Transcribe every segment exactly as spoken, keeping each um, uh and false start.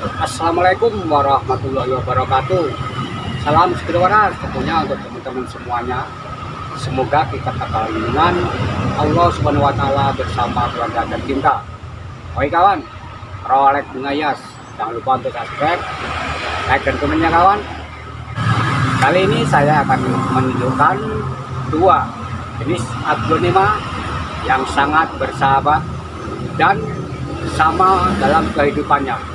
Assalamualaikum warahmatullahi wabarakatuh. Salam segerwaras tentunya untuk teman-teman semuanya. Semoga kita kekal lindungan Allah Subhanahu wa taala bersama keluarga tercinta. Oi kawan, Rolek Bunga Hias. Jangan lupa untuk subscribe, like dan komennya kawan. Kali ini saya akan menunjukkan dua jenis aglonema yang sangat bersahabat dan sama dalam kehidupannya.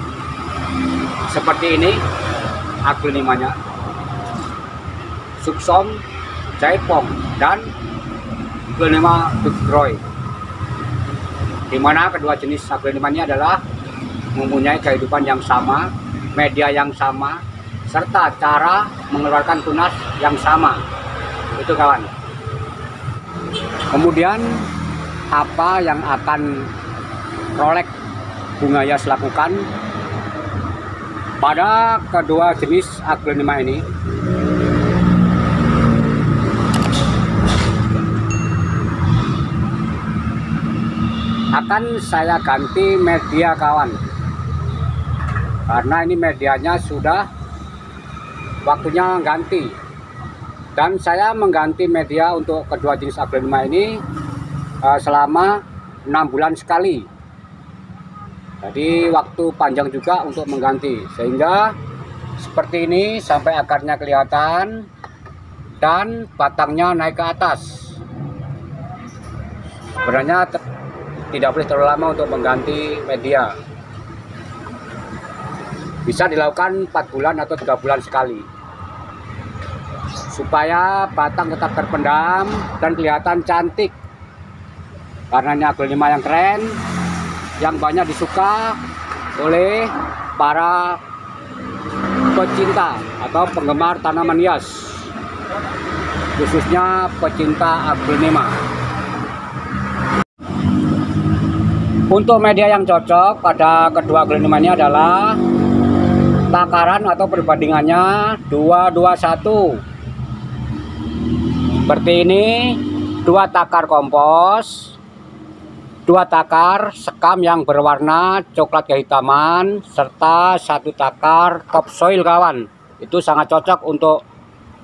Seperti ini aglonemanya suksom jaipong dan aglonema bigroy, di mana kedua jenis aglonemanya adalah mempunyai kehidupan yang sama, media yang sama, serta cara mengeluarkan tunas yang sama. Itu kawan. Kemudian apa yang akan Rolek Bunga Hias lakukan pada kedua jenis aglonema ini? Akan saya ganti media kawan, karena ini medianya sudah waktunya ganti. Dan saya mengganti media untuk kedua jenis aglonema ini eh, selama enam bulan sekali. Jadi waktu panjang juga untuk mengganti, sehingga seperti ini sampai akarnya kelihatan dan batangnya naik ke atas. Sebenarnya tidak boleh terlalu lama untuk mengganti media. Bisa dilakukan empat bulan atau tiga bulan sekali, supaya batang tetap terpendam dan kelihatan cantik. Karena ini aglonema yang keren, yang banyak disuka oleh para pecinta atau penggemar tanaman hias, khususnya pecinta aglonema. Untuk media yang cocok pada kedua aglonema ini adalah takaran atau perbandingannya dua dua satu. Seperti ini, dua takar kompos, dua takar sekam yang berwarna coklat kehitaman, serta satu takar topsoil kawan. Itu sangat cocok untuk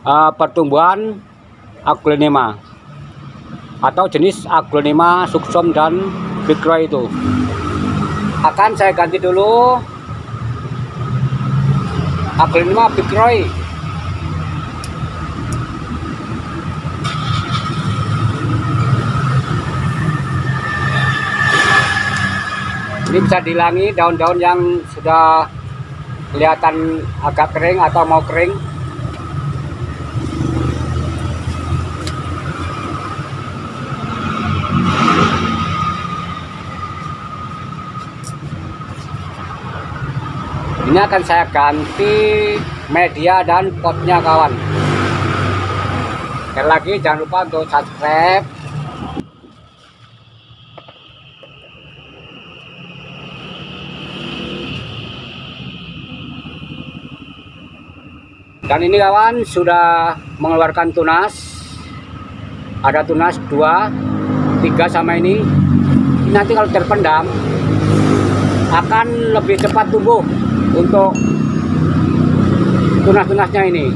uh, pertumbuhan aglonema atau jenis aglonema suksom dan bigroy itu. Akan saya ganti dulu aglonema bigroy. Ini bisa dihilangi daun-daun yang sudah kelihatan agak kering atau mau kering. Ini akan saya ganti media dan potnya kawan. Sekali lagi jangan lupa untuk subscribe, dan ini kawan sudah mengeluarkan tunas. Ada tunas dua, tiga sama ini. Nanti kalau terpendam akan lebih cepat tumbuh untuk tunas-tunasnya ini.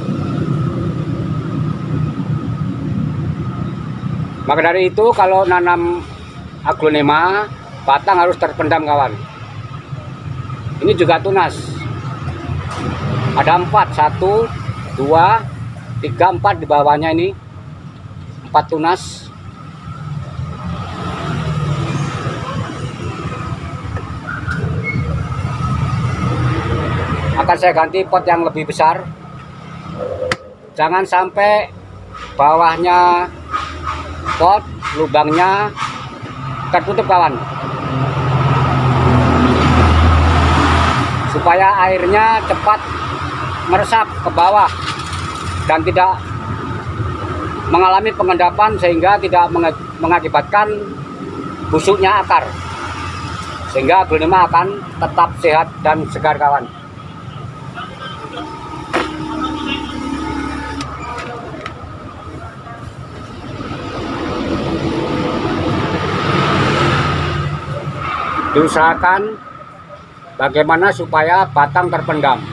Maka dari itu kalau nanam aglonema, batang harus terpendam kawan. Ini juga tunas. Ada empat, satu, dua, tiga, empat di bawahnya ini, empat tunas. Akan saya ganti pot yang lebih besar. Jangan sampai bawahnya pot lubangnya tertutup kawan, supaya airnya cepat meresap ke bawah dan tidak mengalami pengendapan, sehingga tidak mengakibatkan busuknya akar, sehingga aglonema akan tetap sehat dan segar kawan. Diusahakan Bagaimana supaya batang terpendam?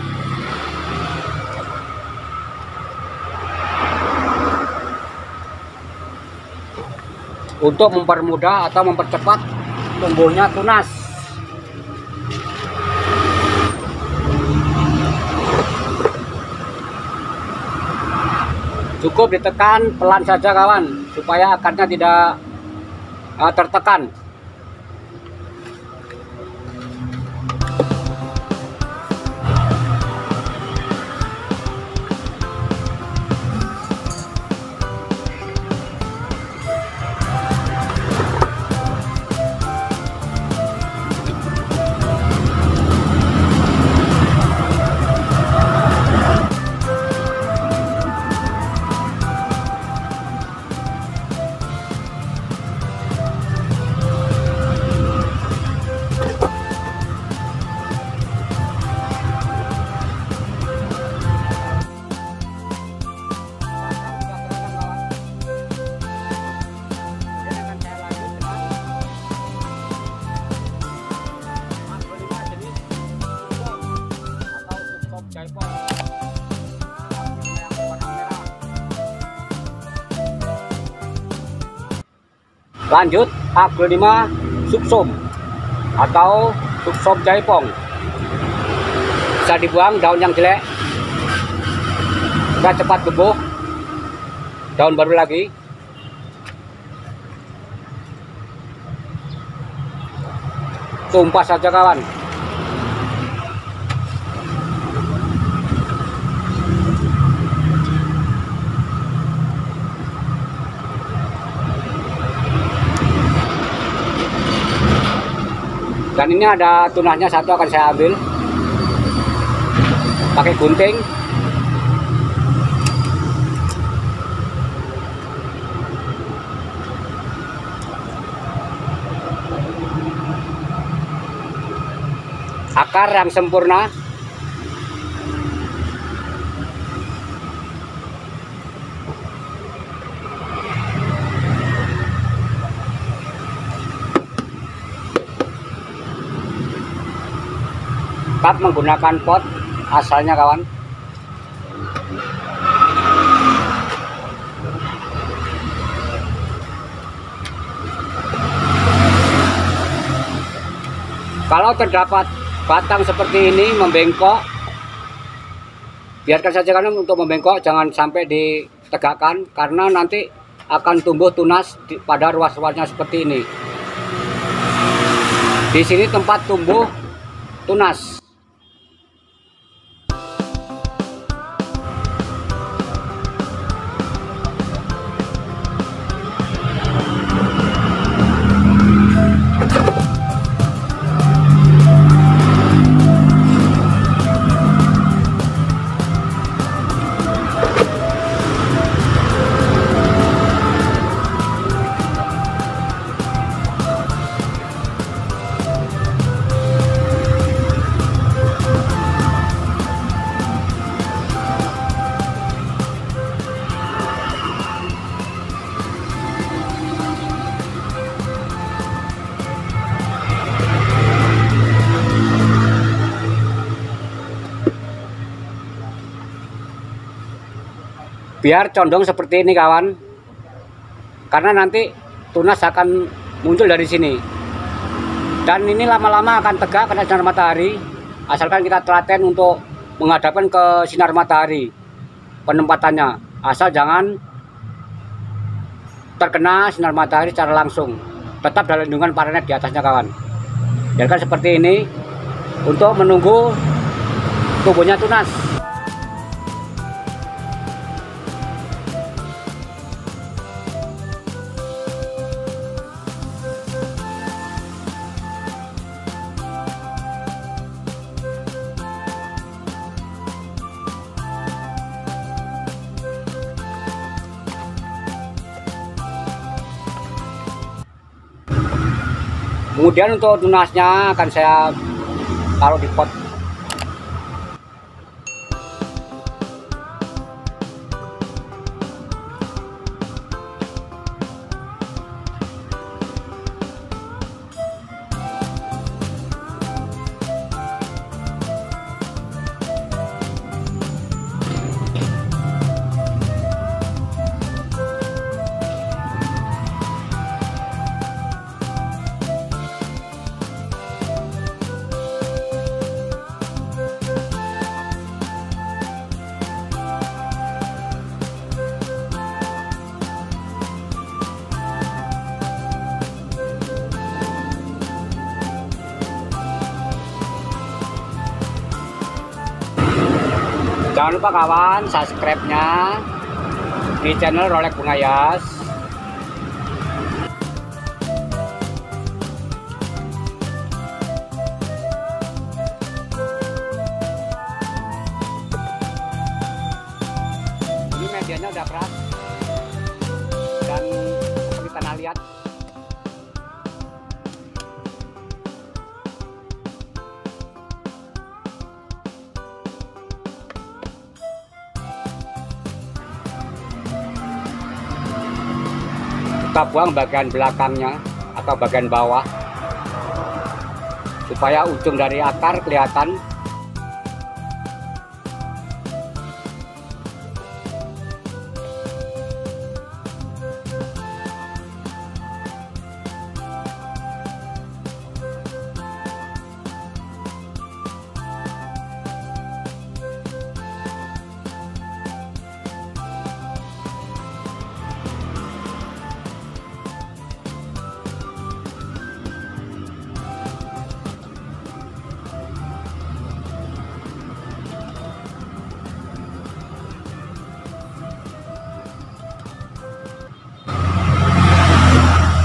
Untuk mempermudah atau mempercepat tumbuhnya tunas. Cukup ditekan pelan saja kawan, supaya akarnya tidak uh, tertekan. Lanjut, aglonema suksom atau suksom jaipong. Bisa dibuang daun yang jelek, bisa cepat tumbuh daun baru lagi. Tumpas saja kawan. Dan ini ada tunasnya satu, akan saya ambil pakai gunting. Akar yang sempurna. Tetap menggunakan pot asalnya kawan. Kalau terdapat batang seperti ini membengkok, biarkan saja kawan untuk membengkok, jangan sampai ditegakkan, karena nanti akan tumbuh tunas pada ruas-ruasnya seperti ini. Di sini tempat tumbuh tunas. Biar condong seperti ini kawan, karena nanti tunas akan muncul dari sini. Dan ini lama-lama akan tegak karena sinar matahari, asalkan kita telaten untuk menghadapkan ke sinar matahari penempatannya, asal jangan terkena sinar matahari secara langsung. Tetap dalam lindungan paranet di atasnya kawan. Biarkan seperti ini untuk menunggu tumbuhnya tunas. Kemudian untuk tunasnya akan saya taruh di pot. Jangan lupa kawan subscribe-nya di channel Rolek Bunga Hias. Ini medianya udah keras dan seperti tanah liat. Kita buang bagian belakangnya atau bagian bawah supaya ujung dari akar kelihatan.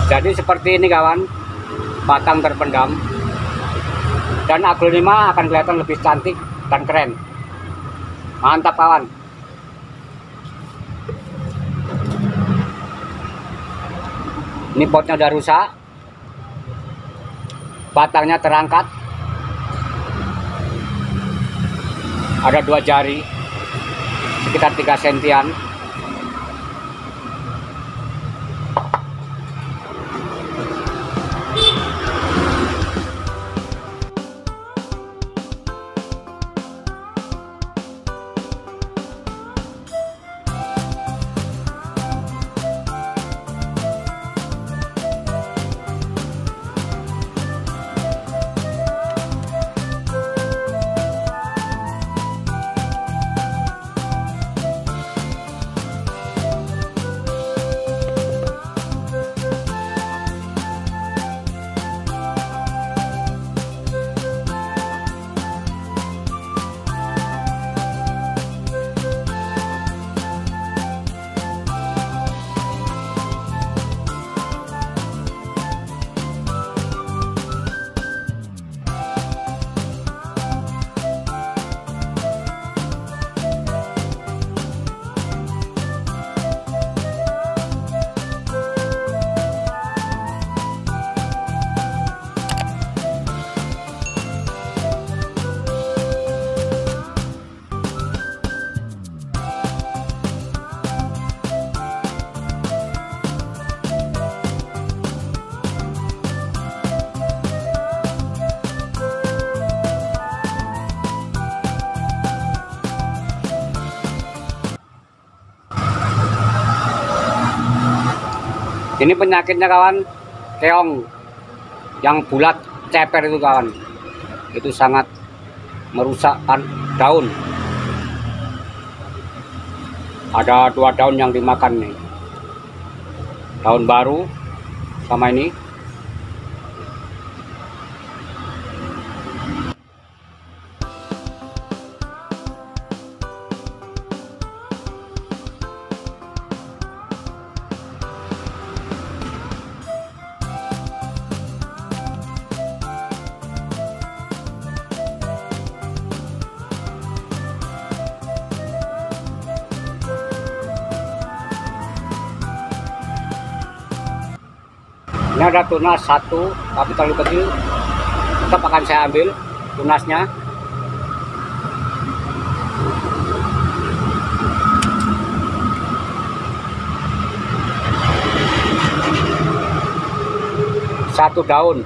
Jadi seperti ini kawan, batang terpendam, dan aglonema akan kelihatan lebih cantik dan keren. Mantap kawan. Ini potnya udah rusak, batangnya terangkat, ada dua jari, sekitar tiga sentian. Ini penyakitnya kawan, keong yang bulat ceper itu kawan, itu sangat merusakkan daun. Ada dua daun yang dimakan nih, daun baru sama ini. Ini ada tunas satu, tapi terlalu kecil, tetap akan saya ambil tunasnya. Satu daun.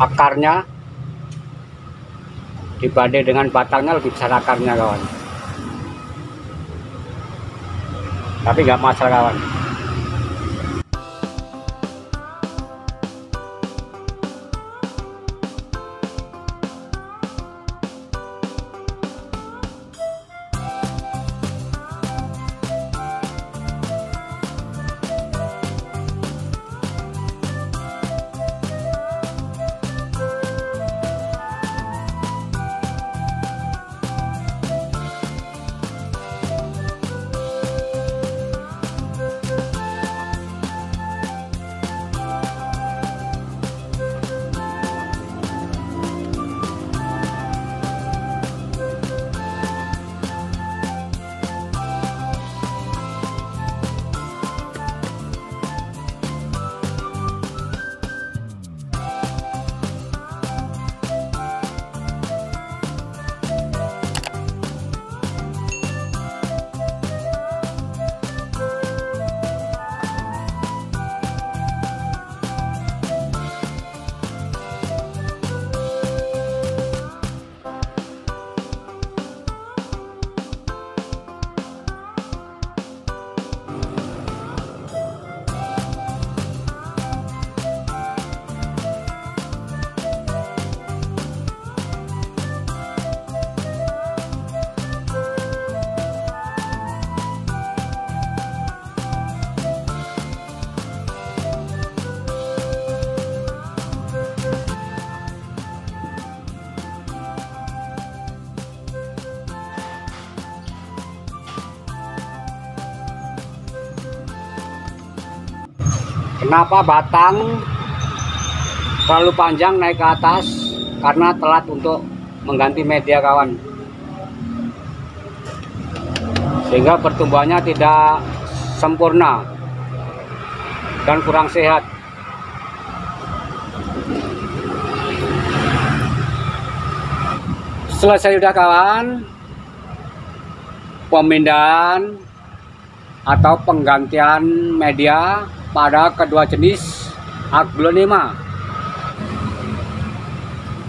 akarnya dibanding dengan batangnya lebih besar akarnya kawan. Tapi nggak masalah kawan. Kenapa batang terlalu panjang naik ke atas? Karena telat untuk mengganti media kawan, sehingga pertumbuhannya tidak sempurna dan kurang sehat. Selesai sudah kawan pemindahan atau penggantian media pada kedua jenis aglonema.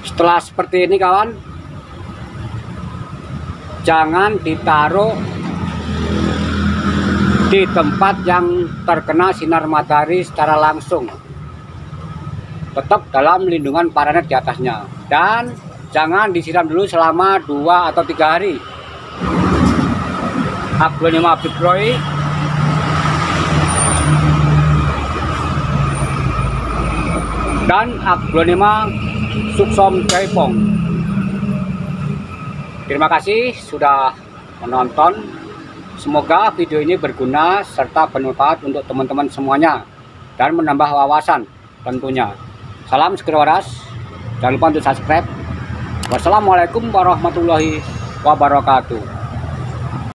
Setelah seperti ini kawan, jangan ditaruh di tempat yang terkena sinar matahari secara langsung, tetap dalam lindungan paranet di atasnya, dan jangan disiram dulu selama dua atau tiga hari. Aglonema bigroy dan aglonema suksom jaipong. Terima kasih sudah menonton. Semoga video ini berguna serta bermanfaat untuk teman-teman semuanya dan menambah wawasan tentunya. Salam SEGERWARAS. Jangan lupa untuk subscribe. Wassalamualaikum warahmatullahi wabarakatuh.